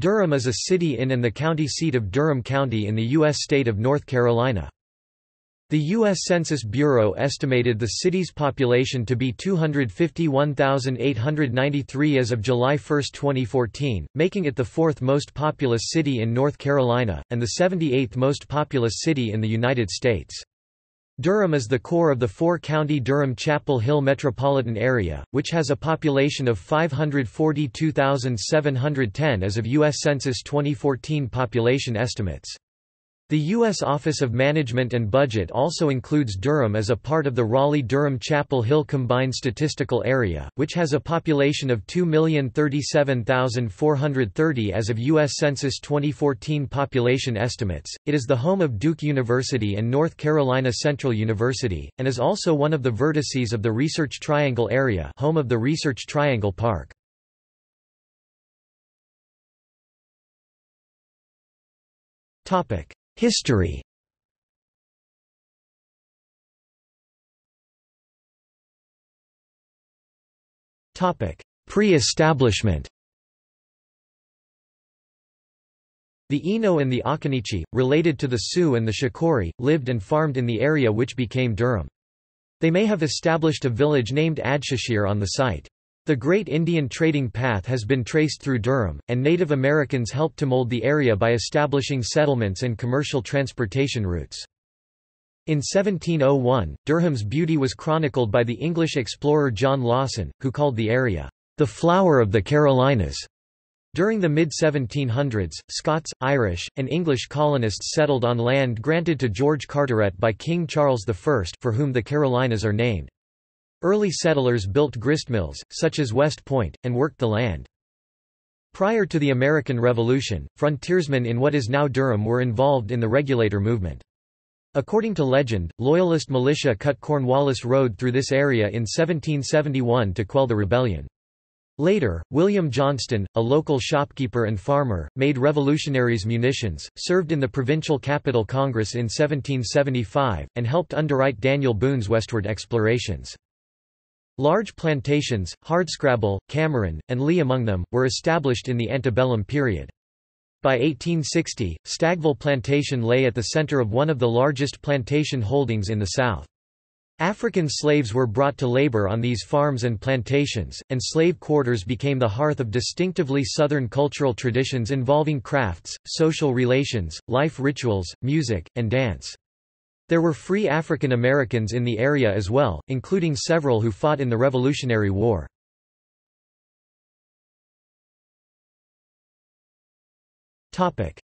Durham is a city in and the county seat of Durham County in the U.S. state of North Carolina. The U.S. Census Bureau estimated the city's population to be 251,893 as of July 1, 2014, making it the fourth most populous city in North Carolina, and the 78th most populous city in the United States. Durham is the core of the four-county Durham-Chapel Hill metropolitan area, which has a population of 542,710 as of U.S. Census 2014 population estimates. The U.S. Office of Management and Budget also includes Durham as a part of the Raleigh-Durham-Chapel Hill Combined Statistical Area, which has a population of 2,037,430 as of U.S. Census 2014 population estimates. It is the home of Duke University and North Carolina Central University, and is also one of the vertices of the Research Triangle Area, home of the Research Triangle Park. History. Pre-establishment. The Eno and the Akannichi, related to the Sioux and the Shakori, lived and farmed in the area which became Durham. They may have established a village named Adshashir on the site. The Great Indian Trading Path has been traced through Durham, and Native Americans helped to mold the area by establishing settlements and commercial transportation routes. In 1701, Durham's beauty was chronicled by the English explorer John Lawson, who called the area, "the Flower of the Carolinas." During the mid-1700s, Scots, Irish, and English colonists settled on land granted to George Carteret by King Charles I, for whom the Carolinas are named. Early settlers built gristmills, such as West Point, and worked the land. Prior to the American Revolution, frontiersmen in what is now Durham were involved in the Regulator movement. According to legend, Loyalist militia cut Cornwallis Road through this area in 1771 to quell the rebellion. Later, William Johnston, a local shopkeeper and farmer, made revolutionaries munitions, served in the Provincial Capital Congress in 1775, and helped underwrite Daniel Boone's westward explorations. Large plantations, Hardscrabble, Cameron, and Lee among them, were established in the antebellum period. By 1860, Stagville Plantation lay at the center of one of the largest plantation holdings in the South. African slaves were brought to labor on these farms and plantations, and slave quarters became the hearth of distinctively Southern cultural traditions involving crafts, social relations, life rituals, music, and dance. There were free African Americans in the area as well, including several who fought in the Revolutionary War.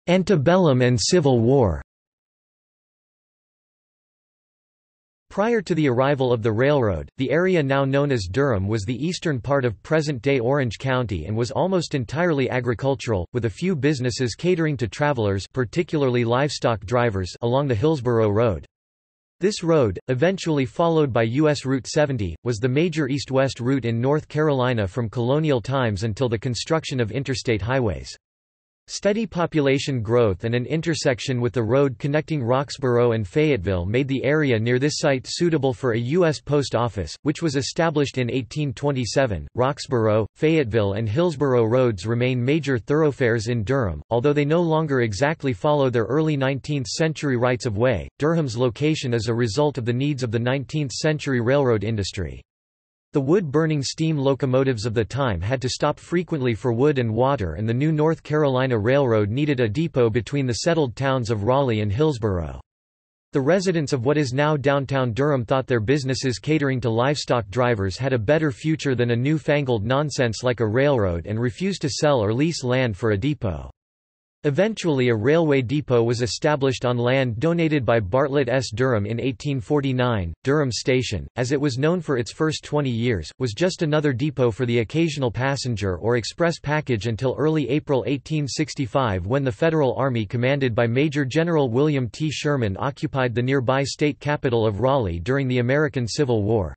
Antebellum and Civil War. Prior to the arrival of the railroad, the area now known as Durham was the eastern part of present-day Orange County and was almost entirely agricultural, with a few businesses catering to travelers, particularly livestock drivers, along the Hillsborough Road. This road, eventually followed by U.S. Route 70, was the major east-west route in North Carolina from colonial times until the construction of interstate highways. Steady population growth and an intersection with the road connecting Roxborough and Fayetteville made the area near this site suitable for a U.S. post office, which was established in 1827. Roxborough, Fayetteville, and Hillsborough roads remain major thoroughfares in Durham, although they no longer exactly follow their early 19th century rights of way. Durham's location is a result of the needs of the 19th century railroad industry. The wood-burning steam locomotives of the time had to stop frequently for wood and water, and the new North Carolina Railroad needed a depot between the settled towns of Raleigh and Hillsborough. The residents of what is now downtown Durham thought their businesses catering to livestock drivers had a better future than a newfangled nonsense like a railroad, and refused to sell or lease land for a depot. Eventually a railway depot was established on land donated by Bartlett S. Durham in 1849. Durham Station, as it was known for its first 20 years, was just another depot for the occasional passenger or express package until early April 1865, when the Federal Army commanded by Major General William T. Sherman occupied the nearby state capital of Raleigh during the American Civil War.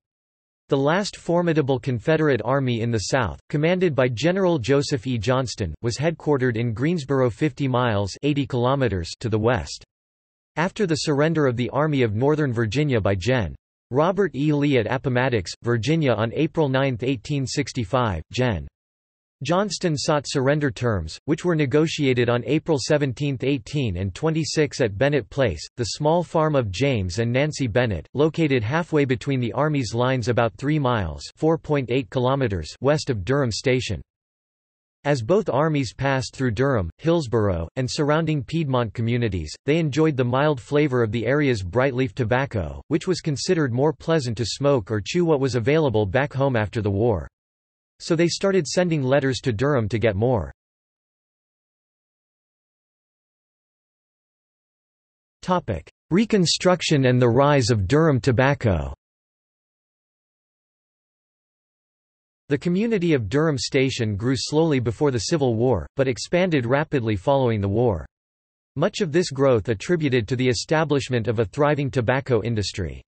The last formidable Confederate army in the South, commanded by General Joseph E. Johnston, was headquartered in Greensboro 50 miles (80 kilometers) to the west. After the surrender of the Army of Northern Virginia by Gen. Robert E. Lee at Appomattox, Virginia on April 9, 1865, Gen. Johnston sought surrender terms, which were negotiated on April 17, 1826 at Bennett Place, the small farm of James and Nancy Bennett, located halfway between the Army's lines about 3 miles (4.8 kilometers) west of Durham Station. As both armies passed through Durham, Hillsborough, and surrounding Piedmont communities, they enjoyed the mild flavor of the area's brightleaf tobacco, which was considered more pleasant to smoke or chew what was available back home after the war. So they started sending letters to Durham to get more. Reconstruction and the rise of Durham tobacco. The community of Durham Station grew slowly before the Civil War, but expanded rapidly following the war. Much of this growth attributed to the establishment of a thriving tobacco industry.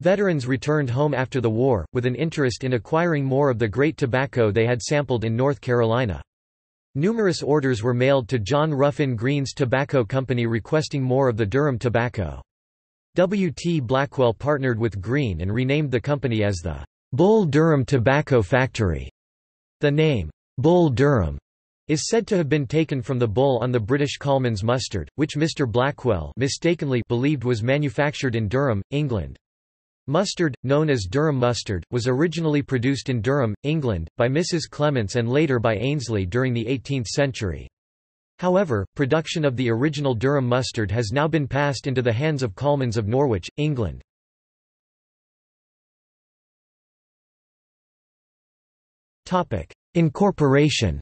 Veterans returned home after the war, with an interest in acquiring more of the great tobacco they had sampled in North Carolina. Numerous orders were mailed to John Ruffin Green's Tobacco Company requesting more of the Durham tobacco. W. T. Blackwell partnered with Green and renamed the company as the Bull Durham Tobacco Factory. The name, Bull Durham, is said to have been taken from the bull on the British Colman's mustard, which Mr. Blackwell mistakenly believed was manufactured in Durham, England. Mustard, known as Durham mustard, was originally produced in Durham, England, by Mrs. Clements and later by Ainsley during the 18th century. However, production of the original Durham mustard has now been passed into the hands of Colmans of Norwich, England. Incorporation.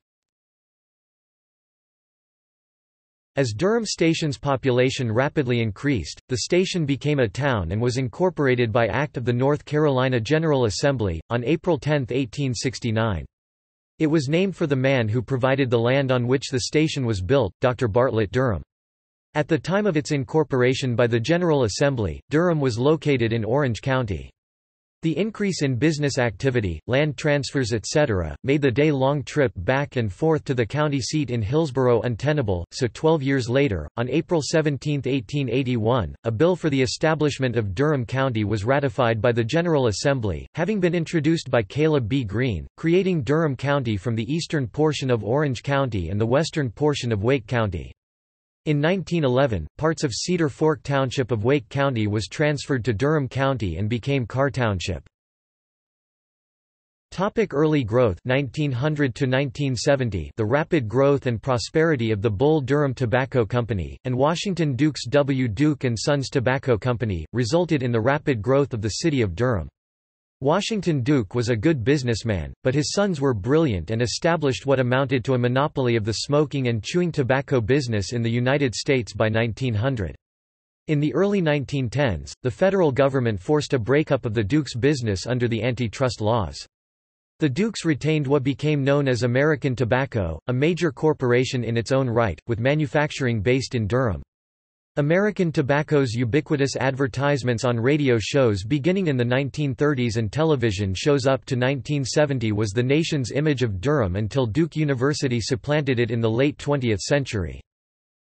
As Durham Station's population rapidly increased, the station became a town and was incorporated by Act of the North Carolina General Assembly, on April 10, 1869. It was named for the man who provided the land on which the station was built, Dr. Bartlett Durham. At the time of its incorporation by the General Assembly, Durham was located in Orange County. The increase in business activity, land transfers etc., made the day-long trip back and forth to the county seat in Hillsborough untenable, so 12 years later, on April 17, 1881, a bill for the establishment of Durham County was ratified by the General Assembly, having been introduced by Caleb B. Green, creating Durham County from the eastern portion of Orange County and the western portion of Wake County. In 1911, parts of Cedar Fork Township of Wake County was transferred to Durham County and became Carr Township. Early growth. 1900–1970, the rapid growth and prosperity of the Bull Durham Tobacco Company, and Washington Duke's W. Duke & Sons Tobacco Company, resulted in the rapid growth of the city of Durham. Washington Duke was a good businessman, but his sons were brilliant and established what amounted to a monopoly of the smoking and chewing tobacco business in the United States by 1900. In the early 1910s, the federal government forced a breakup of the Duke's business under the antitrust laws. The Dukes retained what became known as American Tobacco, a major corporation in its own right, with manufacturing based in Durham. American Tobacco's ubiquitous advertisements on radio shows beginning in the 1930s and television shows up to 1970 was the nation's image of Durham until Duke University supplanted it in the late 20th century.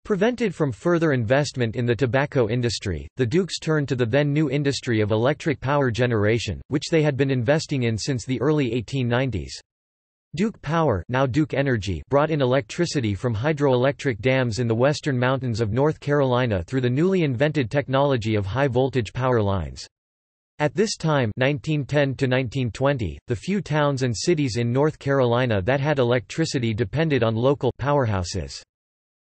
Prevented from further investment in the tobacco industry, the Dukes turned to the then new industry of electric power generation, which they had been investing in since the early 1890s. Duke Power, now Duke Energy, brought in electricity from hydroelectric dams in the western mountains of North Carolina through the newly invented technology of high-voltage power lines. At this time, 1910–1920, the few towns and cities in North Carolina that had electricity depended on local powerhouses.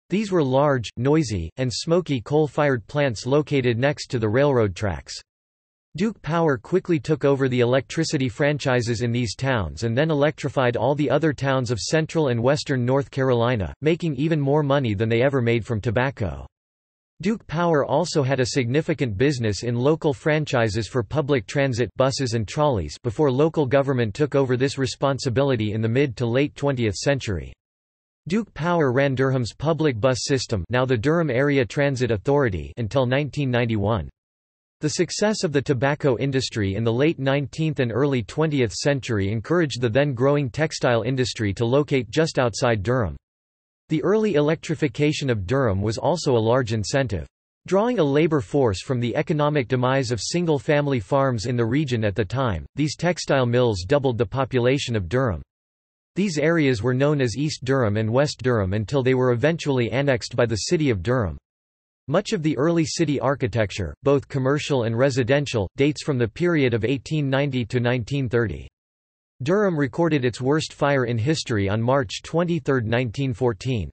These were large, noisy, and smoky coal-fired plants located next to the railroad tracks. Duke Power quickly took over the electricity franchises in these towns and then electrified all the other towns of central and western North Carolina, making even more money than they ever made from tobacco. Duke Power also had a significant business in local franchises for public transit buses and trolleys before local government took over this responsibility in the mid to late 20th century. Duke Power ran Durham's public bus system, now the Durham Area Transit Authority, until 1991. The success of the tobacco industry in the late 19th and early 20th century encouraged the then-growing textile industry to locate just outside Durham. The early electrification of Durham was also a large incentive. Drawing a labor force from the economic demise of single-family farms in the region at the time, these textile mills doubled the population of Durham. These areas were known as East Durham and West Durham until they were eventually annexed by the city of Durham. Much of the early city architecture, both commercial and residential, dates from the period of 1890 to 1930. Durham recorded its worst fire in history on March 23, 1914.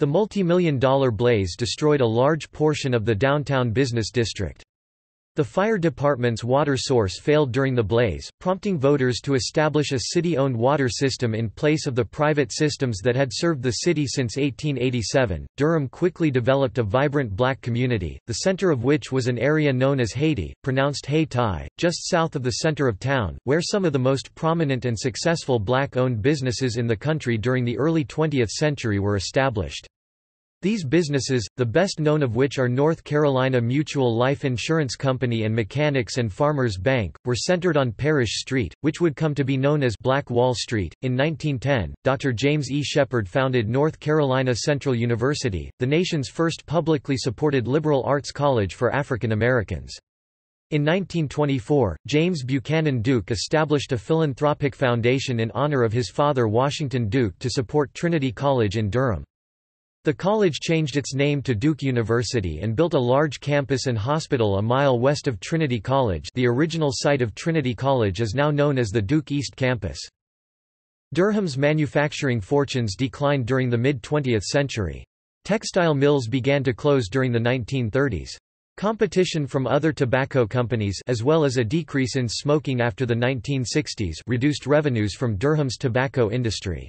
The multi-million-dollar blaze destroyed a large portion of the downtown business district. The fire department's water source failed during the blaze, prompting voters to establish a city-owned water system in place of the private systems that had served the city since 1887. Durham quickly developed a vibrant black community, the center of which was an area known as Hayti, pronounced Hayti, just south of the center of town, where some of the most prominent and successful black-owned businesses in the country during the early 20th century were established. These businesses, the best known of which are North Carolina Mutual Life Insurance Company and Mechanics and Farmers Bank, were centered on Parish Street, which would come to be known as Black Wall Street. In 1910, Dr. James E. Shepard founded North Carolina Central University, the nation's first publicly supported liberal arts college for African Americans. In 1924, James Buchanan Duke established a philanthropic foundation in honor of his father Washington Duke to support Trinity College in Durham. The college changed its name to Duke University and built a large campus and hospital a mile west of Trinity College. The original site of Trinity College is now known as the Duke East Campus. Durham's manufacturing fortunes declined during the mid-20th century. Textile mills began to close during the 1930s. Competition from other tobacco companies, as well as a decrease in smoking after the 1960s, reduced revenues from Durham's tobacco industry.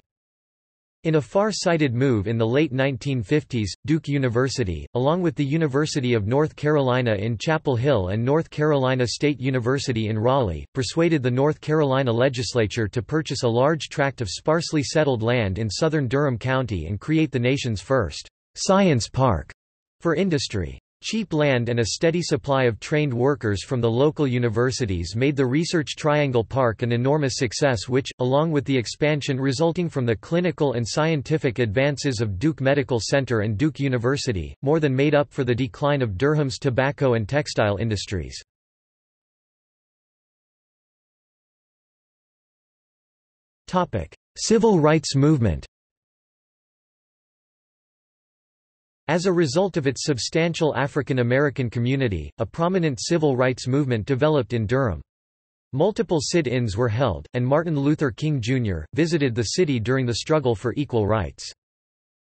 In a far-sighted move in the late 1950s, Duke University, along with the University of North Carolina in Chapel Hill and North Carolina State University in Raleigh, persuaded the North Carolina legislature to purchase a large tract of sparsely settled land in southern Durham County and create the nation's first science park for industry. Cheap land and a steady supply of trained workers from the local universities made the Research Triangle Park an enormous success which, along with the expansion resulting from the clinical and scientific advances of Duke Medical Center and Duke University, more than made up for the decline of Durham's tobacco and textile industries. Civil rights movement. As a result of its substantial African American community, a prominent civil rights movement developed in Durham. Multiple sit-ins were held, and Martin Luther King, Jr., visited the city during the struggle for equal rights.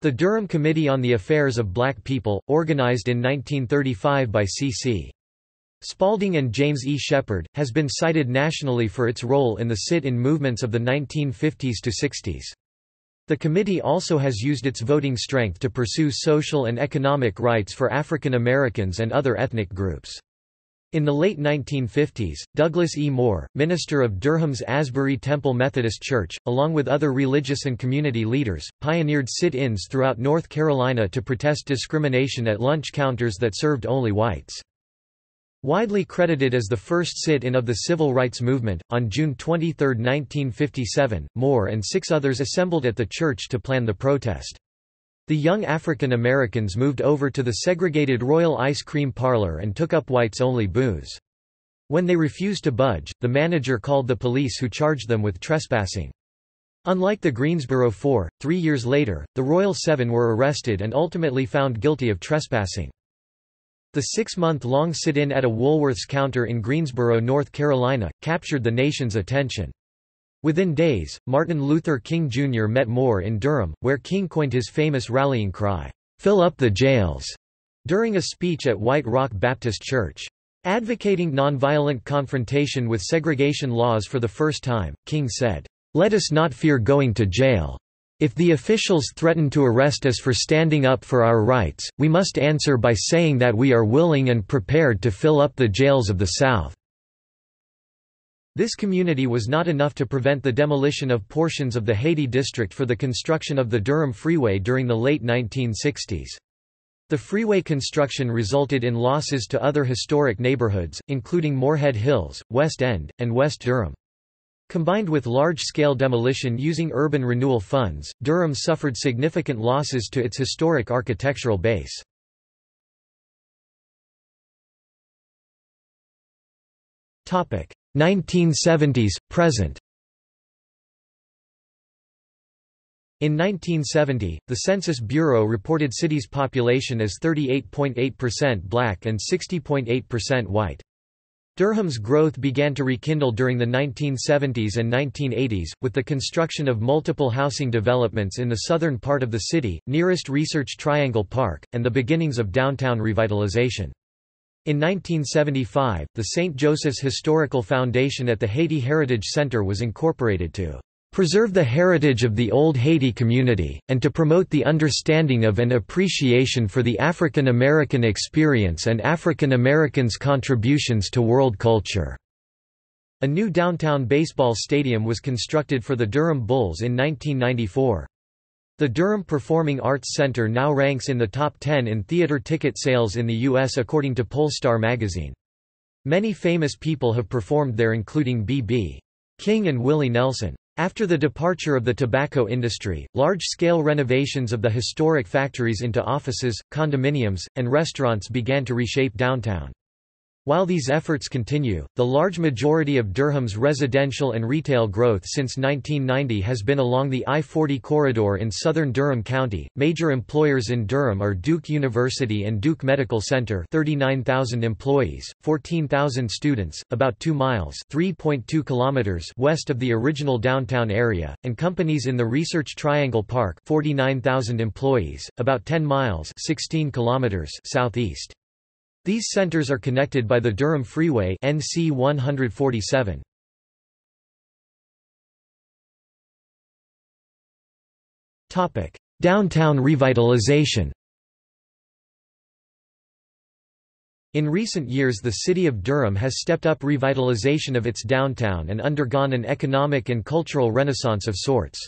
The Durham Committee on the Affairs of Black People, organized in 1935 by C.C. Spalding and James E. Shepard, has been cited nationally for its role in the sit-in movements of the 1950s to 60s. The committee also has used its voting strength to pursue social and economic rights for African Americans and other ethnic groups. In the late 1950s, Douglas E. Moore, minister of Durham's Asbury Temple Methodist Church, along with other religious and community leaders, pioneered sit-ins throughout North Carolina to protest discrimination at lunch counters that served only whites. Widely credited as the first sit-in of the civil rights movement, on June 23, 1957, Moore and six others assembled at the church to plan the protest. The young African Americans moved over to the segregated Royal Ice Cream Parlor and took up whites-only booze. When they refused to budge, the manager called the police, who charged them with trespassing. Unlike the Greensboro Four, 3 years later, the Royal Seven were arrested and ultimately found guilty of trespassing. The six-month-long sit-in at a Woolworth's counter in Greensboro, North Carolina, captured the nation's attention. Within days, Martin Luther King, Jr. met Moore in Durham, where King coined his famous rallying cry, "Fill up the jails," during a speech at White Rock Baptist Church. Advocating nonviolent confrontation with segregation laws for the first time, King said, "Let us not fear going to jail. If the officials threaten to arrest us for standing up for our rights, we must answer by saying that we are willing and prepared to fill up the jails of the South." This community was not enough to prevent the demolition of portions of the Hayti district for the construction of the Durham Freeway during the late 1960s. The freeway construction resulted in losses to other historic neighborhoods, including Moorhead Hills, West End, and West Durham. Combined with large-scale demolition using urban renewal funds, Durham suffered significant losses to its historic architectural base. == 1970s – present == In 1970, the Census Bureau reported city's population as 38.8% black and 60.8% white. Durham's growth began to rekindle during the 1970s and 1980s, with the construction of multiple housing developments in the southern part of the city, nearest Research Triangle Park, and the beginnings of downtown revitalization. In 1975, the St. Joseph's Historical Foundation at the Hayti Heritage Center was incorporated to preserve the heritage of the Old Hayti community, and to promote the understanding of and appreciation for the African American experience and African Americans' contributions to world culture. A new downtown baseball stadium was constructed for the Durham Bulls in 1994. The Durham Performing Arts Center now ranks in the top 10 in theater ticket sales in the U.S. according to Pollstar magazine. Many famous people have performed there, including B.B. King and Willie Nelson. After the departure of the tobacco industry, large-scale renovations of the historic factories into offices, condominiums, and restaurants began to reshape downtown. While these efforts continue, the large majority of Durham's residential and retail growth since 1990 has been along the I-40 corridor in southern Durham County. Major employers in Durham are Duke University and Duke Medical Center, 39,000 employees, 14,000 students, about 2 miles (3.2 kilometers) west of the original downtown area, and companies in the Research Triangle Park, 49,000 employees, about 10 miles (16 kilometers) southeast. These centers are connected by the Durham Freeway NC 147. Topic: Downtown revitalization. In recent years, the city of Durham has stepped up revitalization of its downtown and undergone an economic and cultural renaissance of sorts.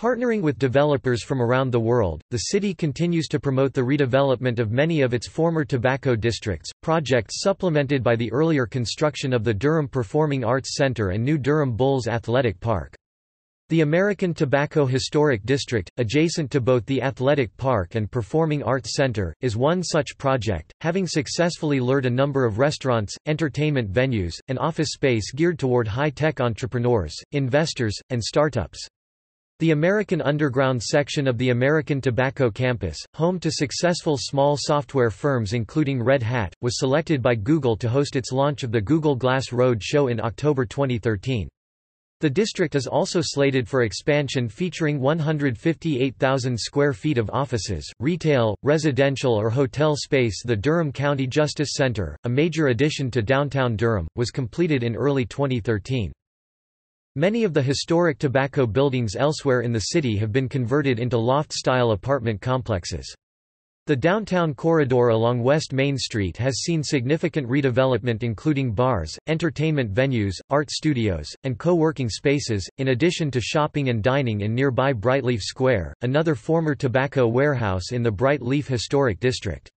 Partnering with developers from around the world, the city continues to promote the redevelopment of many of its former tobacco districts, projects supplemented by the earlier construction of the Durham Performing Arts Center and new Durham Bulls Athletic Park. The American Tobacco Historic District, adjacent to both the Athletic Park and Performing Arts Center, is one such project, having successfully lured a number of restaurants, entertainment venues, and office space geared toward high-tech entrepreneurs, investors, and startups. The American Underground section of the American Tobacco campus, home to successful small software firms including Red Hat, was selected by Google to host its launch of the Google Glass Road Show in October 2013. The district is also slated for expansion, featuring 158,000 square feet of offices, retail, residential or hotel space. The Durham County Justice Center, a major addition to downtown Durham, was completed in early 2013. Many of the historic tobacco buildings elsewhere in the city have been converted into loft-style apartment complexes. The downtown corridor along West Main Street has seen significant redevelopment, including bars, entertainment venues, art studios, and co-working spaces, in addition to shopping and dining in nearby Brightleaf Square, another former tobacco warehouse in the Brightleaf Historic District.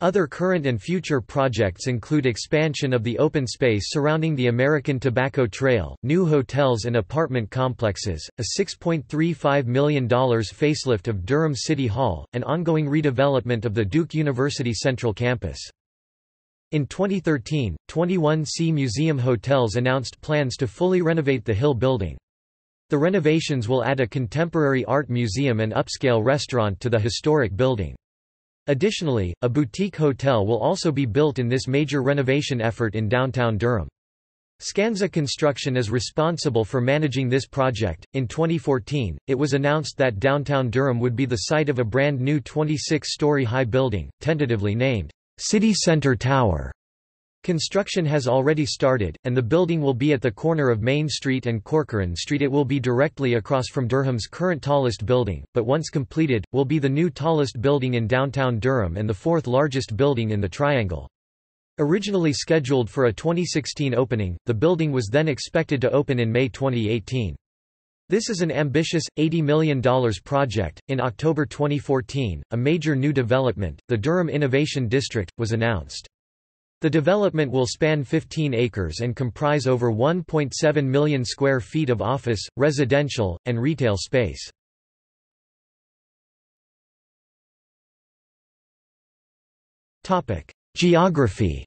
Other current and future projects include expansion of the open space surrounding the American Tobacco Trail, new hotels and apartment complexes, a $6.35 million facelift of Durham City Hall, and ongoing redevelopment of the Duke University Central Campus. In 2013, 21C Museum Hotels announced plans to fully renovate the Hill Building. The renovations will add a contemporary art museum and upscale restaurant to the historic building. Additionally, a boutique hotel will also be built in this major renovation effort in downtown Durham. Skanska Construction is responsible for managing this project. In 2014, it was announced that downtown Durham would be the site of a brand new 26-story high building, tentatively named City Center Tower. Construction has already started, and the building will be at the corner of Main Street and Corcoran Street. It will be directly across from Durham's current tallest building, but once completed, will be the new tallest building in downtown Durham and the fourth largest building in the Triangle. Originally scheduled for a 2016 opening, the building was then expected to open in May 2018. This is an ambitious, $80 million project. In October 2014, a major new development, the Durham Innovation District, was announced. The development will span 15 acres and comprise over 1.7 million square feet of office, residential, and retail space. Geography.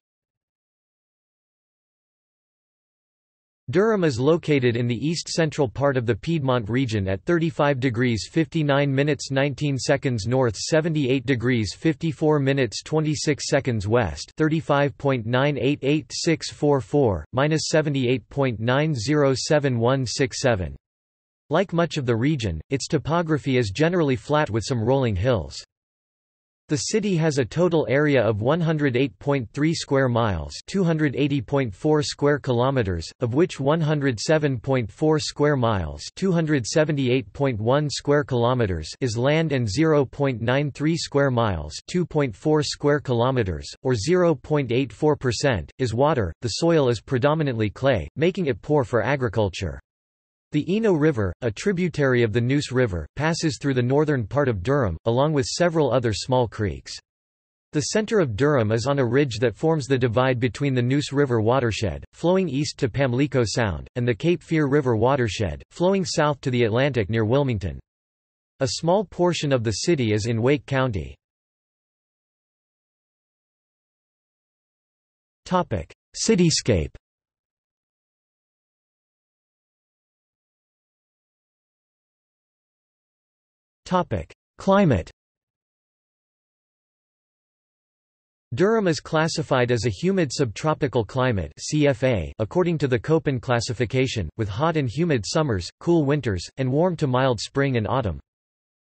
Durham is located in the east-central part of the Piedmont region at 35°59′19" north, 78°54′26" west, 35.988644 -78.907167. Like much of the region, its topography is generally flat with some rolling hills. The city has a total area of 108.3 square miles, 280.4 square kilometers, of which 107.4 square miles, 278.1 square kilometers is land and 0.93 square miles, 2.4 square kilometers, or 0.84% is water. The soil is predominantly clay, making it poor for agriculture. The Eno River, a tributary of the Neuse River, passes through the northern part of Durham, along with several other small creeks. The center of Durham is on a ridge that forms the divide between the Neuse River watershed, flowing east to Pamlico Sound, and the Cape Fear River watershed, flowing south to the Atlantic near Wilmington. A small portion of the city is in Wake County. Cityscape. Climate. Durham is classified as a humid subtropical climate (CFA) according to the Köppen classification, with hot and humid summers, cool winters, and warm to mild spring and autumn.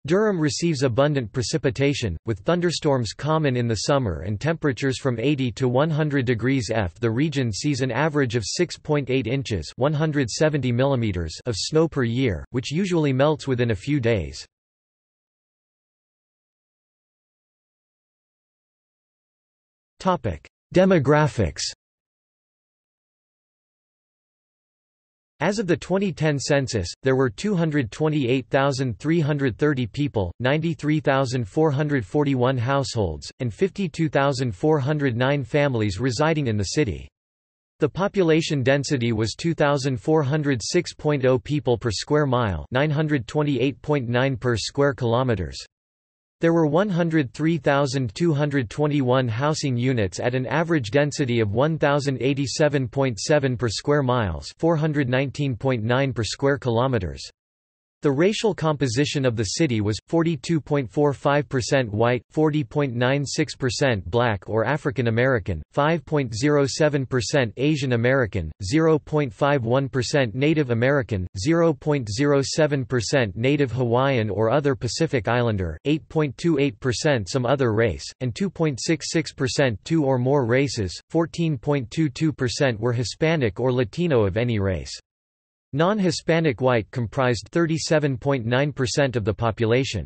Durham receives abundant precipitation, with thunderstorms common in the summer and temperatures from 80 to 100 degrees F. The region sees an average of 6.8 inches (170 millimeters) of snow per year, which usually melts within a few days. Demographics. As of the 2010 census, there were 228,330 people, 93,441 households, and 52,409 families residing in the city. The population density was 2,406.0 people per square mile, 928.9 per square kilometers. There were 103,221 housing units at an average density of 1,087.7 per square miles, 419.9 per square kilometers. The racial composition of the city was 42.45% white, 40.96% black or African American, 5.07% Asian American, 0.51% Native American, 0.07% Native Hawaiian or other Pacific Islander, 8.28% some other race, and 2.66% two or more races. 14.22% were Hispanic or Latino of any race. Non-Hispanic white comprised 37.9% of the population.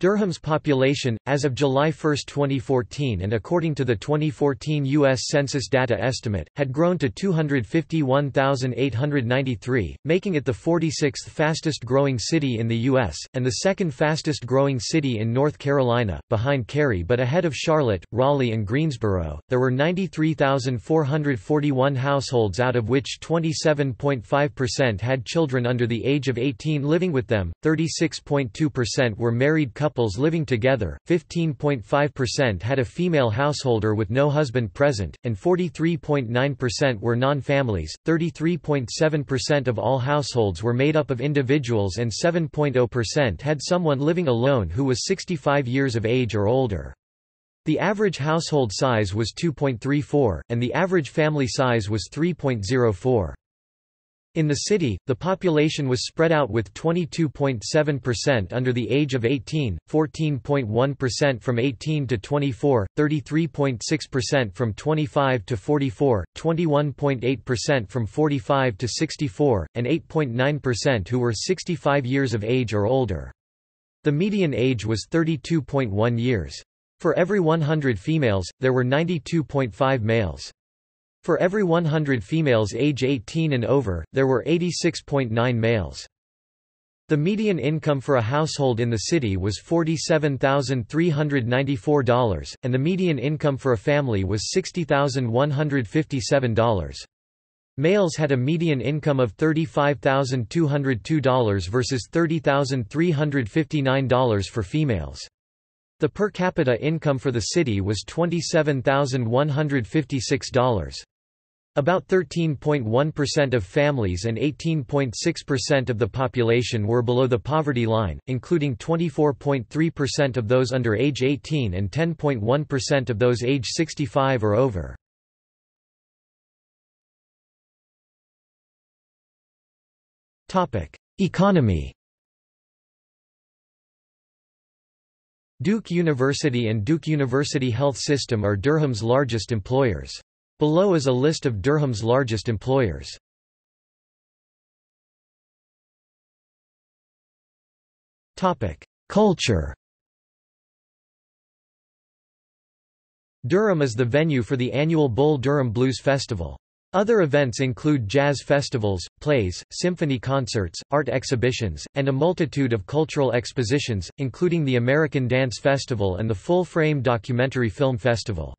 Durham's population, as of July 1, 2014 and according to the 2014 U.S. Census data estimate, had grown to 251,893, making it the 46th fastest growing city in the U.S., and the second fastest growing city in North Carolina, behind Cary but ahead of Charlotte, Raleigh and Greensboro. There were 93,441 households, out of which 27.5% had children under the age of 18 living with them, 36.2% were married couples living together, 15.5% had a female householder with no husband present, and 43.9% were non-families. 33.7% of all households were made up of individuals and 7.0% had someone living alone who was 65 years of age or older. The average household size was 2.34, and the average family size was 3.04. In the city, the population was spread out with 22.7% under the age of 18, 14.1% from 18 to 24, 33.6% from 25 to 44, 21.8% from 45 to 64, and 8.9% who were 65 years of age or older. The median age was 32.1 years. For every 100 females, there were 92.5 males. For every 100 females age 18 and over, there were 86.9 males. The median income for a household in the city was $47,394, and the median income for a family was $60,157. Males had a median income of $35,202 versus $30,359 for females. The per capita income for the city was $27,156. About 13.1% of families and 18.6% of the population were below the poverty line, including 24.3% of those under age 18 and 10.1% of those age 65 or over. Economy. Duke University and Duke University Health System are Durham's largest employers. Below is a list of Durham's largest employers. Culture. Durham is the venue for the annual Bull Durham Blues Festival. Other events include jazz festivals, plays, symphony concerts, art exhibitions, and a multitude of cultural expositions, including the American Dance Festival and the full-frame documentary film festival.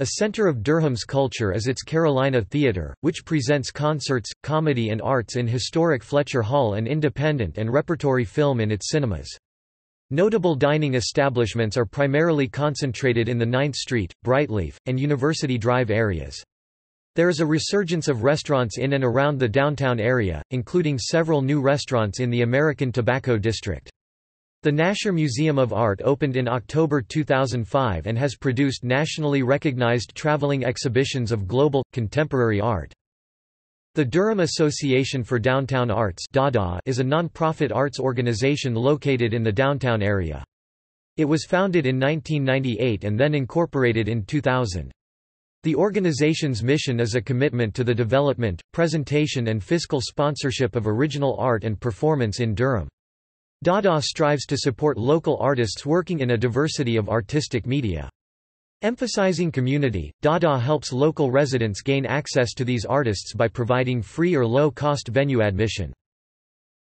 A center of Durham's culture is its Carolina Theater, which presents concerts, comedy and arts in historic Fletcher Hall and independent and repertory film in its cinemas. Notable dining establishments are primarily concentrated in the 9th Street, Brightleaf, and University Drive areas. There is a resurgence of restaurants in and around the downtown area, including several new restaurants in the American Tobacco District. The Nasher Museum of Art opened in October 2005 and has produced nationally recognized traveling exhibitions of global, contemporary art. The Durham Association for Downtown Arts is a non-profit arts organization located in the downtown area. It was founded in 1998 and then incorporated in 2000. The organization's mission is a commitment to the development, presentation and fiscal sponsorship of original art and performance in Durham. Dada strives to support local artists working in a diversity of artistic media. Emphasizing community, Dada helps local residents gain access to these artists by providing free or low-cost venue admission.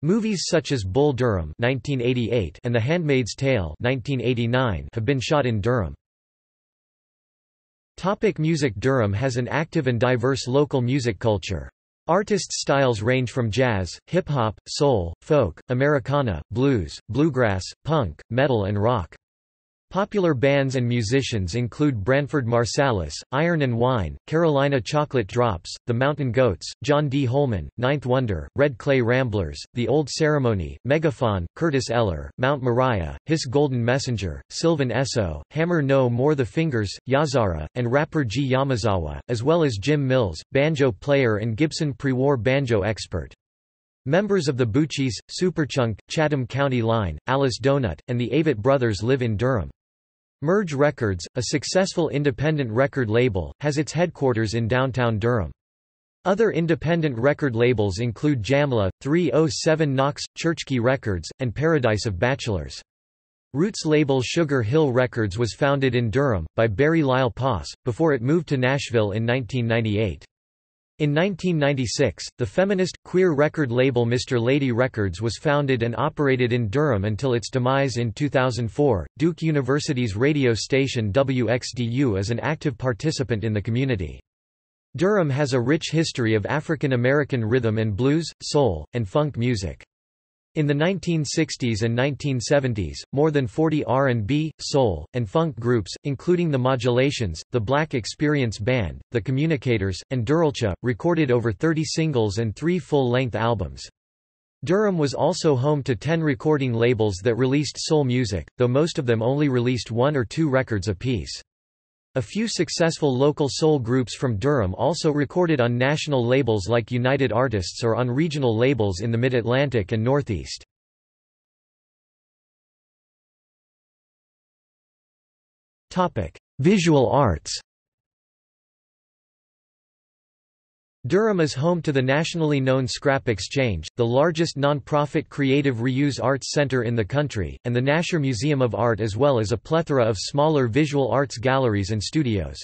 Movies such as Bull Durham (1988) and The Handmaid's Tale (1989) have been shot in Durham. Music. Durham has an active and diverse local music culture. Artists' styles range from jazz, hip-hop, soul, folk, Americana, blues, bluegrass, punk, metal and rock. Popular bands and musicians include Branford Marsalis, Iron and Wine, Carolina Chocolate Drops, The Mountain Goats, John D. Holman, Ninth Wonder, Red Clay Ramblers, The Old Ceremony, Megaphon, Curtis Eller, Mount Moriah, His Golden Messenger, Sylvan Esso, Hammer No More, The Fingers, Yazara, and rapper G. Yamazawa, as well as Jim Mills, banjo player and Gibson pre-war banjo expert. Members of the Bucci's, Superchunk, Chatham County Line, Alice Donut, and the Avett Brothers live in Durham. Merge Records, a successful independent record label, has its headquarters in downtown Durham. Other independent record labels include Jamla, 307 Knox, Churchkey Records, and Paradise of Bachelors. Roots label Sugar Hill Records was founded in Durham, by Barry Lyle Poss, before it moved to Nashville in 1998. In 1996, the feminist, queer record label Mr. Lady Records was founded and operated in Durham until its demise in 2004. Duke University's radio station WXDU is an active participant in the community. Durham has a rich history of African American rhythm and blues, soul, and funk music. In the 1960s and 1970s, more than 40 R&B, soul, and funk groups, including the Modulations, the Black Experience Band, the Communicators, and Duralcha, recorded over 30 singles and 3 full-length albums. Durham was also home to 10 recording labels that released soul music, though most of them only released 1 or 2 records apiece. A few successful local soul groups from Durham also recorded on national labels like United Artists or on regional labels in the Mid-Atlantic and Northeast. Visual arts. Durham is home to the nationally known Scrap Exchange, the largest non-profit creative reuse arts center in the country, and the Nasher Museum of Art, as well as a plethora of smaller visual arts galleries and studios.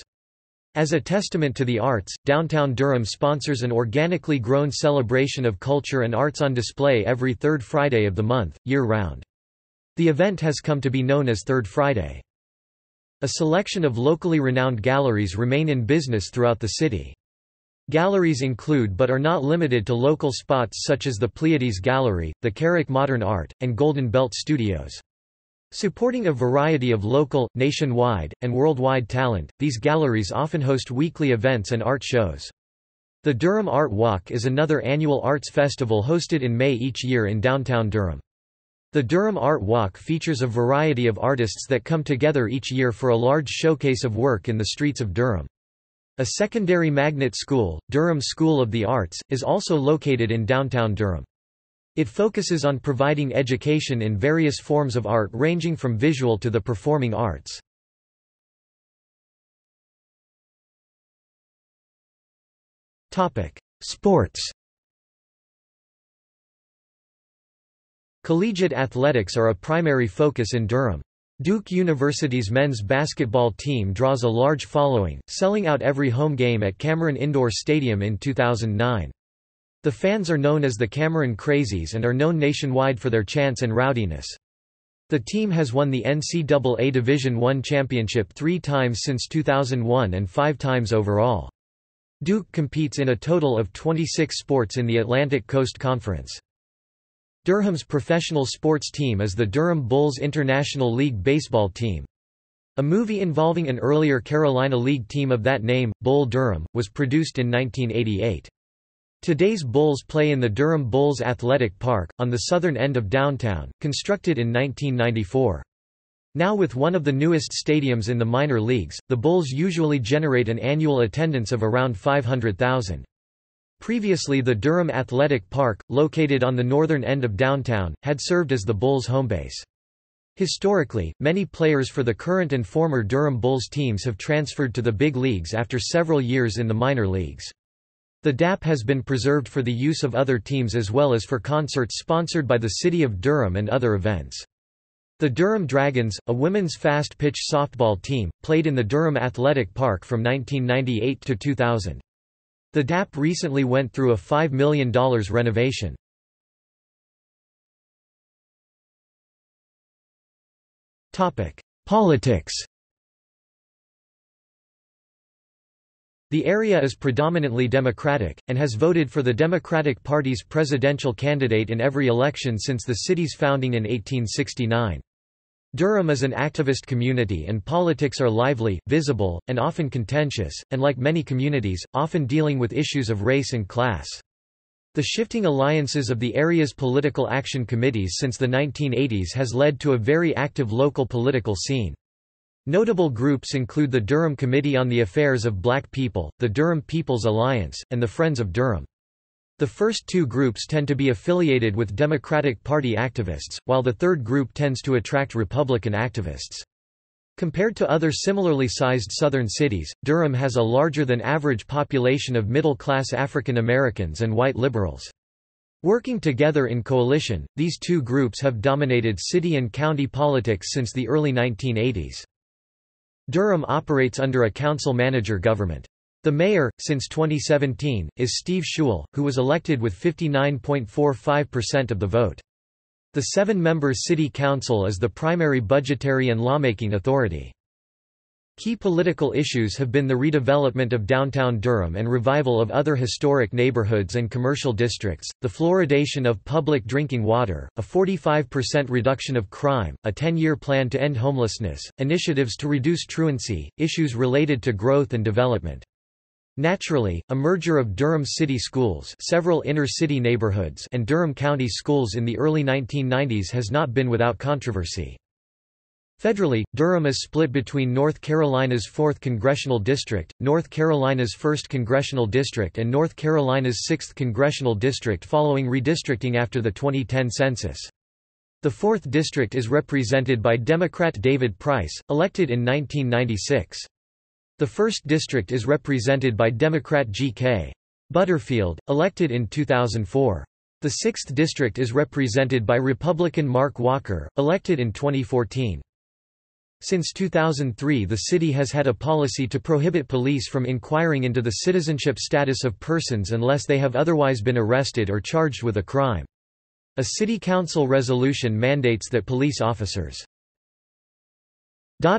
As a testament to the arts, downtown Durham sponsors an organically grown celebration of culture and arts on display every third Friday of the month, year-round. The event has come to be known as Third Friday. A selection of locally renowned galleries remain in business throughout the city. Galleries include but are not limited to local spots such as the Pleiades Gallery, the Carrick Modern Art, and Golden Belt Studios. Supporting a variety of local, nationwide, and worldwide talent, these galleries often host weekly events and art shows. The Durham Art Walk is another annual arts festival hosted in May each year in downtown Durham. The Durham Art Walk features a variety of artists that come together each year for a large showcase of work in the streets of Durham. A secondary magnet school, Durham School of the Arts, is also located in downtown Durham. It focuses on providing education in various forms of art ranging from visual to the performing arts. Sports. Collegiate athletics are a primary focus in Durham. Duke University's men's basketball team draws a large following, selling out every home game at Cameron Indoor Stadium in 2009. The fans are known as the Cameron Crazies and are known nationwide for their chants and rowdiness. The team has won the NCAA Division I championship 3 times since 2001 and 5 times overall. Duke competes in a total of 26 sports in the Atlantic Coast Conference. Durham's professional sports team is the Durham Bulls International League baseball team. A movie involving an earlier Carolina League team of that name, Bull Durham, was produced in 1988. Today's Bulls play in the Durham Bulls Athletic Park, on the southern end of downtown, constructed in 1994. Now with one of the newest stadiums in the minor leagues, the Bulls usually generate an annual attendance of around 500,000. Previously the Durham Athletic Park, located on the northern end of downtown, had served as the Bulls' home base. Historically, many players for the current and former Durham Bulls teams have transferred to the big leagues after several years in the minor leagues. The DAP has been preserved for the use of other teams as well as for concerts sponsored by the city of Durham and other events. The Durham Dragons, a women's fast-pitch softball team, played in the Durham Athletic Park from 1998 to 2000. The DAP recently went through a $5 million renovation. Politics. The area is predominantly Democratic, and has voted for the Democratic Party's presidential candidate in every election since the city's founding in 1869. Durham is an activist community and politics are lively, visible, and often contentious, and like many communities, often dealing with issues of race and class. The shifting alliances of the area's political action committees since the 1980s has led to a very active local political scene. Notable groups include the Durham Committee on the Affairs of Black People, the Durham People's Alliance, and the Friends of Durham. The first two groups tend to be affiliated with Democratic Party activists, while the third group tends to attract Republican activists. Compared to other similarly sized southern cities, Durham has a larger than average population of middle-class African Americans and white liberals. Working together in coalition, these two groups have dominated city and county politics since the early 1980s. Durham operates under a council-manager government. The mayor, since 2017, is Steve Schuell, who was elected with 59.45% of the vote. The 7-member city council is the primary budgetary and lawmaking authority. Key political issues have been the redevelopment of downtown Durham and revival of other historic neighborhoods and commercial districts, the fluoridation of public drinking water, a 45% reduction of crime, a 10-year plan to end homelessness, initiatives to reduce truancy, issues related to growth and development. Naturally, a merger of Durham City Schools, several inner-city neighborhoods, and Durham County Schools in the early 1990s has not been without controversy. Federally, Durham is split between North Carolina's 4th Congressional District, North Carolina's 1st Congressional District, and North Carolina's 6th Congressional District following redistricting after the 2010 census. The 4th District is represented by Democrat David Price, elected in 1996. The 1st District is represented by Democrat G.K. Butterfield, elected in 2004. The 6th District is represented by Republican Mark Walker, elected in 2014. Since 2003, the city has had a policy to prohibit police from inquiring into the citizenship status of persons unless they have otherwise been arrested or charged with a crime. A city council resolution mandates that police officers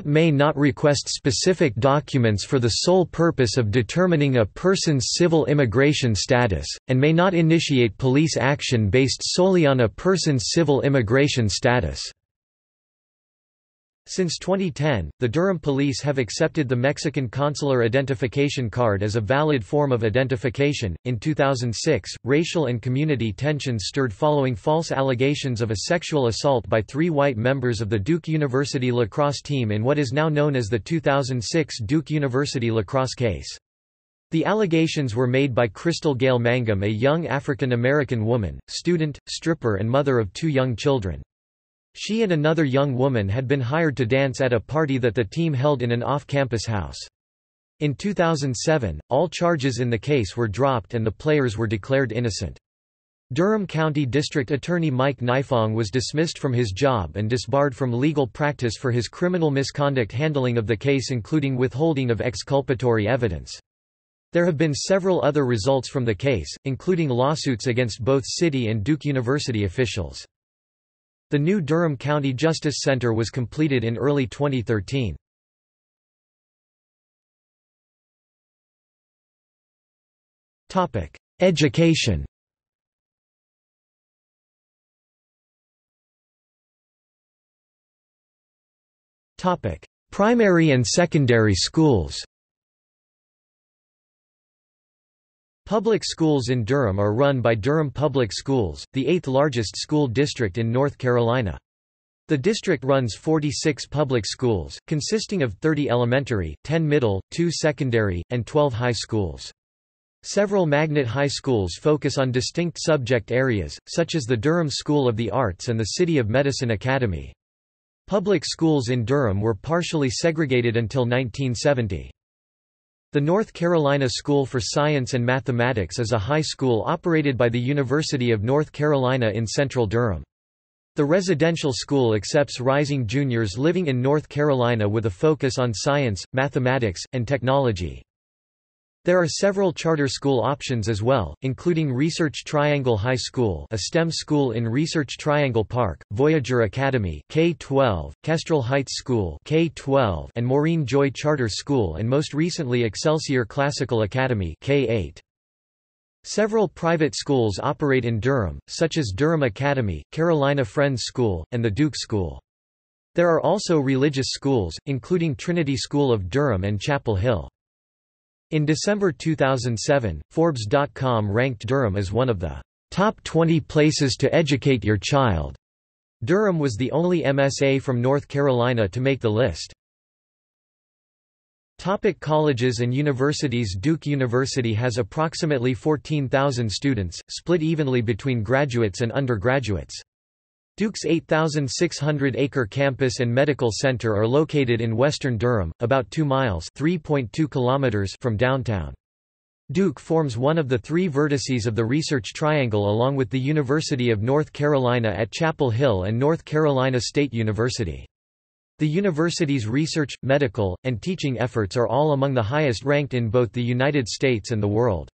may not request specific documents for the sole purpose of determining a person's civil immigration status, and may not initiate police action based solely on a person's civil immigration status. Since 2010, the Durham police have accepted the Mexican consular identification card as a valid form of identification. In 2006, racial and community tensions stirred following false allegations of a sexual assault by three white members of the Duke University lacrosse team in what is now known as the 2006 Duke University lacrosse case. The allegations were made by Crystal Gale Mangum, a young African-American woman, student, stripper and mother of two young children. She and another young woman had been hired to dance at a party that the team held in an off-campus house. In 2007, all charges in the case were dropped and the players were declared innocent. Durham County District Attorney Mike Nifong was dismissed from his job and disbarred from legal practice for his criminal misconduct handling of the case, including withholding of exculpatory evidence. There have been several other results from the case, including lawsuits against both city and Duke University officials. The new Durham County Justice Center was completed in early 2013. Education. Primary and secondary schools. Public schools in Durham are run by Durham Public Schools, the eighth-largest school district in North Carolina. The district runs 46 public schools, consisting of 30 elementary, 10 middle, 2 secondary, and 12 high schools. Several magnet high schools focus on distinct subject areas, such as the Durham School of the Arts and the City of Medicine Academy. Public schools in Durham were partially segregated until 1970. The North Carolina School for Science and Mathematics is a high school operated by the University of North Carolina in central Durham. The residential school accepts rising juniors living in North Carolina with a focus on science, mathematics, and technology. There are several charter school options as well, including Research Triangle High School, a STEM school in Research Triangle Park, Voyager Academy K-12, Kestrel Heights School K-12, and Maureen Joy Charter School, and most recently Excelsior Classical Academy K-8. Several private schools operate in Durham, such as Durham Academy, Carolina Friends School, and the Duke School. There are also religious schools, including Trinity School of Durham and Chapel Hill. In December 2007, Forbes.com ranked Durham as one of the top 20 places to educate your child. Durham was the only MSA from North Carolina to make the list. Topic: colleges and universities. Duke University has approximately 14,000 students, split evenly between graduates and undergraduates. Duke's 8,600-acre campus and medical center are located in western Durham, about 2 miles (3.2 kilometers) from downtown. Duke forms one of the three vertices of the Research Triangle along with the University of North Carolina at Chapel Hill and North Carolina State University. The university's research, medical, and teaching efforts are all among the highest ranked in both the United States and the world.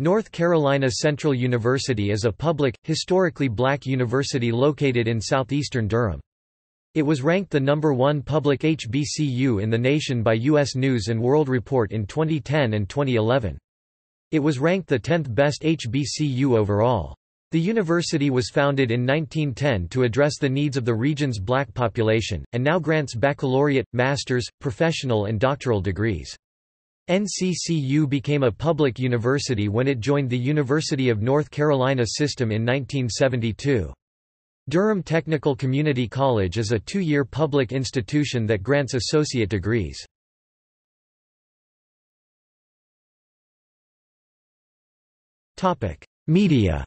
North Carolina Central University is a public, historically black university located in southeastern Durham. It was ranked the #1 public HBCU in the nation by U.S. News & World Report in 2010 and 2011. It was ranked the 10th best HBCU overall. The university was founded in 1910 to address the needs of the region's black population, and now grants baccalaureate, master's, professional and doctoral degrees. NCCU became a public university when it joined the University of North Carolina system in 1972. Durham Technical Community College is a 2-year public institution that grants associate degrees. Media.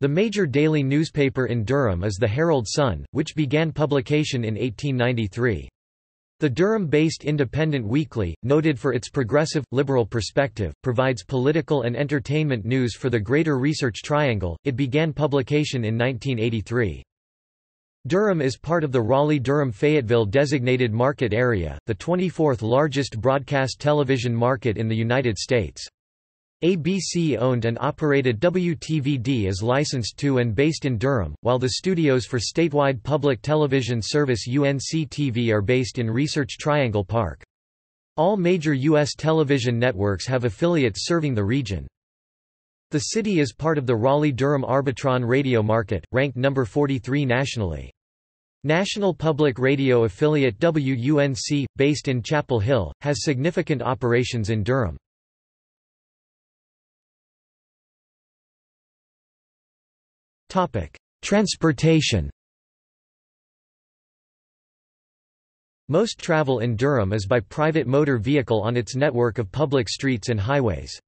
The major daily newspaper in Durham is the Herald Sun, which began publication in 1893. The Durham-based Independent Weekly, noted for its progressive, liberal perspective, provides political and entertainment news for the Greater Research Triangle. It began publication in 1983. Durham is part of the Raleigh-Durham-Fayetteville designated market area, the 24th largest broadcast television market in the United States. ABC-owned and operated WTVD is licensed to and based in Durham, while the studios for statewide public television service UNC-TV are based in Research Triangle Park. All major U.S. television networks have affiliates serving the region. The city is part of the Raleigh-Durham Arbitron radio market, ranked number 43 nationally. National public radio affiliate WUNC, based in Chapel Hill, has significant operations in Durham. Transportation. Most travel in Durham is by private motor vehicle on its network of public streets and highways.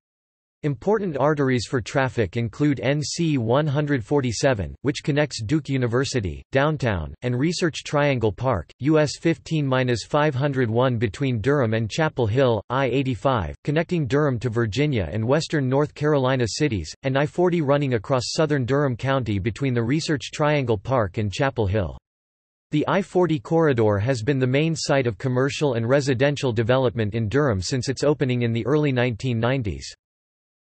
Important arteries for traffic include NC 147, which connects Duke University, downtown, and Research Triangle Park, US 15-501 between Durham and Chapel Hill, I-85, connecting Durham to Virginia and western North Carolina cities, and I-40 running across southern Durham County between the Research Triangle Park and Chapel Hill. The I-40 corridor has been the main site of commercial and residential development in Durham since its opening in the early 1990s.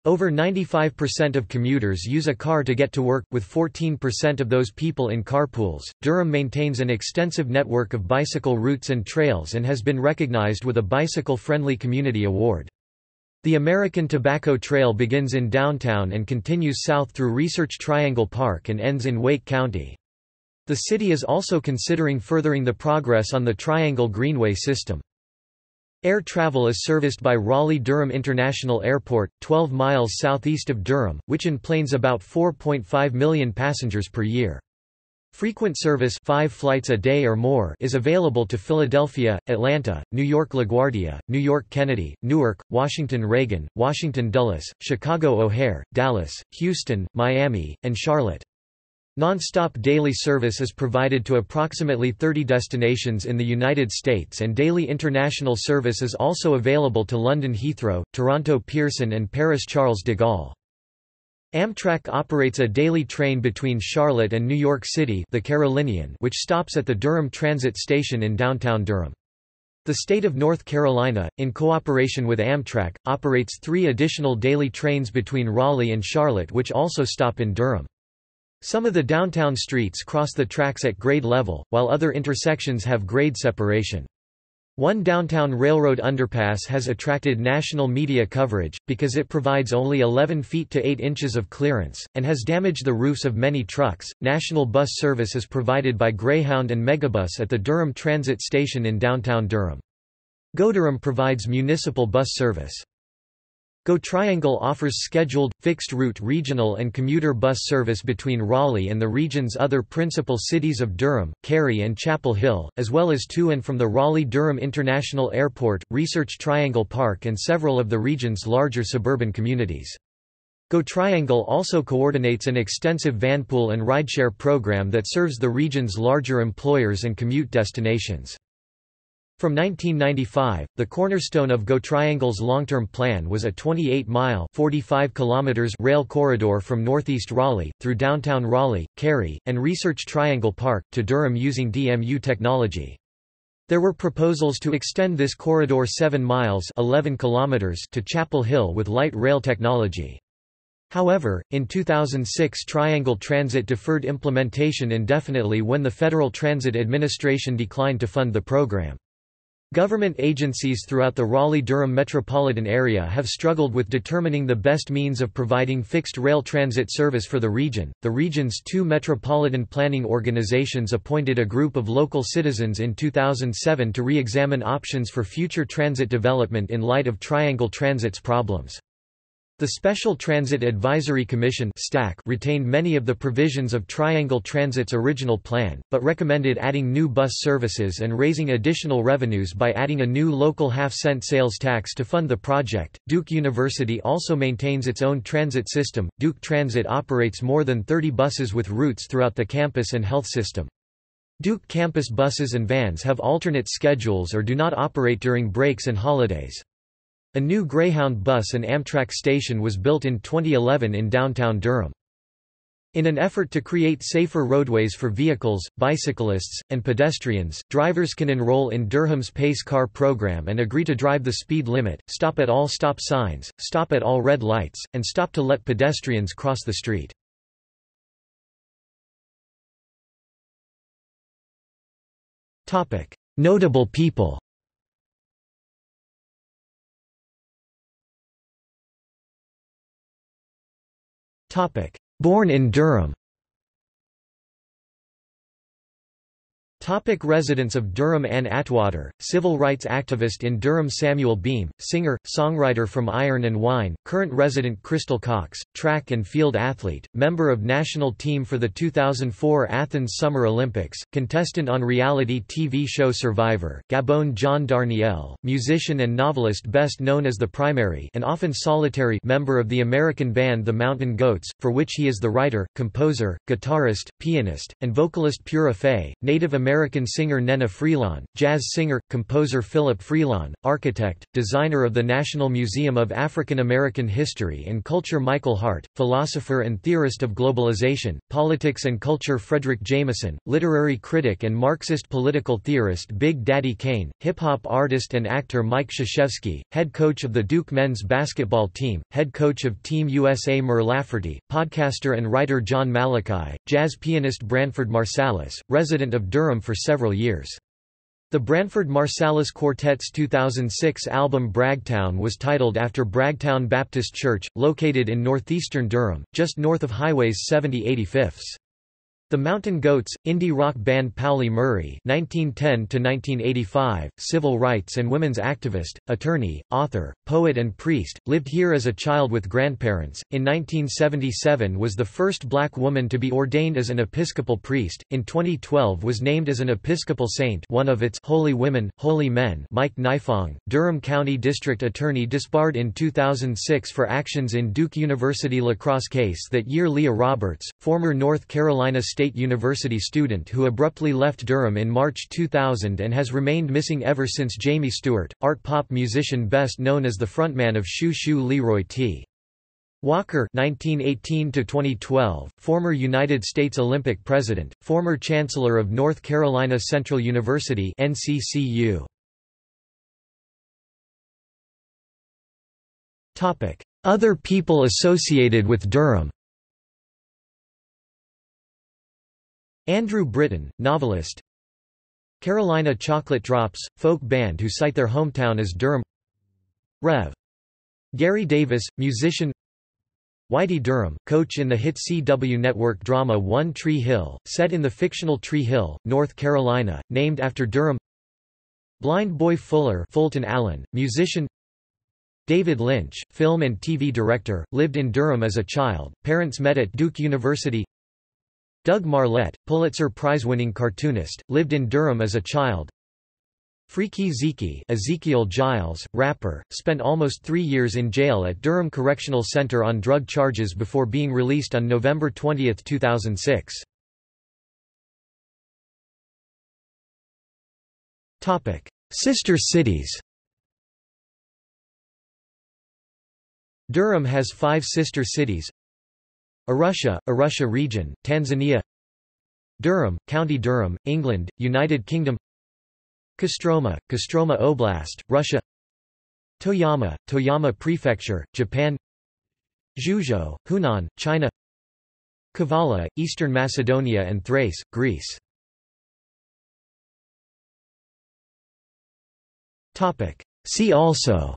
Over 95% of commuters use a car to get to work, with 14% of those people in carpools. Durham maintains an extensive network of bicycle routes and trails and has been recognized with a bicycle-friendly community award. The American Tobacco Trail begins in downtown and continues south through Research Triangle Park and ends in Wake County. The city is also considering furthering the progress on the Triangle Greenway system. Air travel is serviced by Raleigh-Durham International Airport, 12 miles southeast of Durham, which enplanes about 4.5 million passengers per year. Frequent service, 5 flights a day or more, is available to Philadelphia, Atlanta, New York LaGuardia, New York Kennedy, Newark, Washington Reagan, Washington Dulles, Chicago O'Hare, Dallas, Houston, Miami, and Charlotte. Non-stop daily service is provided to approximately 30 destinations in the United States, and daily international service is also available to London Heathrow, Toronto Pearson, and Paris Charles de Gaulle. Amtrak operates a daily train between Charlotte and New York City, the Carolinian, which stops at the Durham Transit Station in downtown Durham. The state of North Carolina, in cooperation with Amtrak, operates 3 additional daily trains between Raleigh and Charlotte which also stop in Durham. Some of the downtown streets cross the tracks at grade level, while other intersections have grade separation. One downtown railroad underpass has attracted national media coverage, because it provides only 11 feet to 8 inches of clearance, and has damaged the roofs of many trucks. National bus service is provided by Greyhound and Megabus at the Durham Transit Station in downtown Durham. GoDurham provides municipal bus service. GoTriangle offers scheduled, fixed-route regional and commuter bus service between Raleigh and the region's other principal cities of Durham, Cary and Chapel Hill, as well as to and from the Raleigh-Durham International Airport, Research Triangle Park and several of the region's larger suburban communities. GoTriangle also coordinates an extensive vanpool and rideshare program that serves the region's larger employers and commute destinations. From 1995, the cornerstone of GoTriangle's long-term plan was a 28-mile (45 km) rail corridor from northeast Raleigh, through downtown Raleigh, Cary, and Research Triangle Park, to Durham using DMU technology. There were proposals to extend this corridor 7 miles (11 km) to Chapel Hill with light rail technology. However, in 2006 Triangle Transit deferred implementation indefinitely when the Federal Transit Administration declined to fund the program. Government agencies throughout the Raleigh-Durham metropolitan area have struggled with determining the best means of providing fixed rail transit service for the region. The region's 2 metropolitan planning organizations appointed a group of local citizens in 2007 to re-examine options for future transit development in light of Triangle Transit's problems. The Special Transit Advisory Commission (STAC) retained many of the provisions of Triangle Transit's original plan, but recommended adding new bus services and raising additional revenues by adding a new local half-cent sales tax to fund the project. Duke University also maintains its own transit system. Duke Transit operates more than 30 buses with routes throughout the campus and health system. Duke campus buses and vans have alternate schedules or do not operate during breaks and holidays. A new Greyhound bus and Amtrak station was built in 2011 in downtown Durham. In an effort to create safer roadways for vehicles, bicyclists, and pedestrians, drivers can enroll in Durham's Pace Car program and agree to drive the speed limit, stop at all stop signs, stop at all red lights, and stop to let pedestrians cross the street. Notable people. Born in Durham. Residents of Durham: Ann Atwater, civil rights activist in Durham; Samuel Beam, singer, songwriter from Iron and Wine, current resident; Crystal Cox, track and field athlete, member of national team for the 2004 Athens Summer Olympics, contestant on reality TV show Survivor; Gabon; John Darnielle, musician and novelist best known as The Primary and often solitary member of the American band The Mountain Goats, for which he is the writer, composer, guitarist, pianist, and vocalist; Pura Faye, Native American singer; Nena Freelon, jazz singer, composer; Philip Freelon, architect, designer of the National Museum of African American History and Culture; Michael Hart, philosopher and theorist of globalization, politics and culture; Frederick Jameson, literary critic and Marxist political theorist; Big Daddy Kane, hip-hop artist and actor; Mike Krzyzewski, head coach of the Duke men's basketball team, head coach of Team USA; Murr Lafferty, podcaster and writer; John Malachi, jazz pianist; Branford Marsalis, resident of Durham for several years. The Branford Marsalis Quartet's 2006 album Bragtown was titled after Bragtown Baptist Church, located in northeastern Durham, just north of Highways 70-85. The Mountain Goats, indie rock band; Pauli Murray, 1910–1985, civil rights and women's activist, attorney, author, poet and priest, lived here as a child with grandparents. In 1977 was the first black woman to be ordained as an Episcopal priest. In 2012 was named as an Episcopal saint, one of its Holy Women, Holy Men. Mike Nifong, Durham County District Attorney, disbarred in 2006 for actions in Duke University La Crosse case that year. Leah Roberts, former North Carolina State University student who abruptly left Durham in March 2000 and has remained missing ever since. Jamie Stewart, art pop musician best known as the frontman of Shoo Shoo. Leroy T. Walker, 1918–2012, former United States Olympic president, former chancellor of North Carolina Central University (NCCU). Topic: Other people associated with Durham. Andrew Britton, novelist. Carolina Chocolate Drops, folk band who cite their hometown as Durham. Rev. Gary Davis, musician. Whitey Durham, coach in the hit CW network drama One Tree Hill, set in the fictional Tree Hill, North Carolina, named after Durham. Blind Boy Fuller, Fulton Allen, musician. David Lynch, film and TV director, lived in Durham as a child, parents met at Duke University. Doug Marlette, Pulitzer Prize-winning cartoonist, lived in Durham as a child. Freaky Zeke, Ezekiel Giles, rapper, spent almost 3 years in jail at Durham Correctional Center on drug charges before being released on November 20, 2006. Topic: Sister cities. Durham has 5 sister cities. Arusha Region, Tanzania. Durham, County Durham, England, United Kingdom. Kostroma Oblast, Russia. Toyama Prefecture, Japan. Juzhou, Hunan, China. Kavala, Eastern Macedonia and Thrace, Greece. Topic: See also.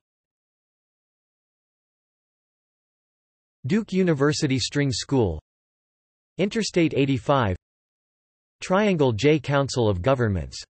Duke University String School, Interstate 85, Triangle J. Council of Governments.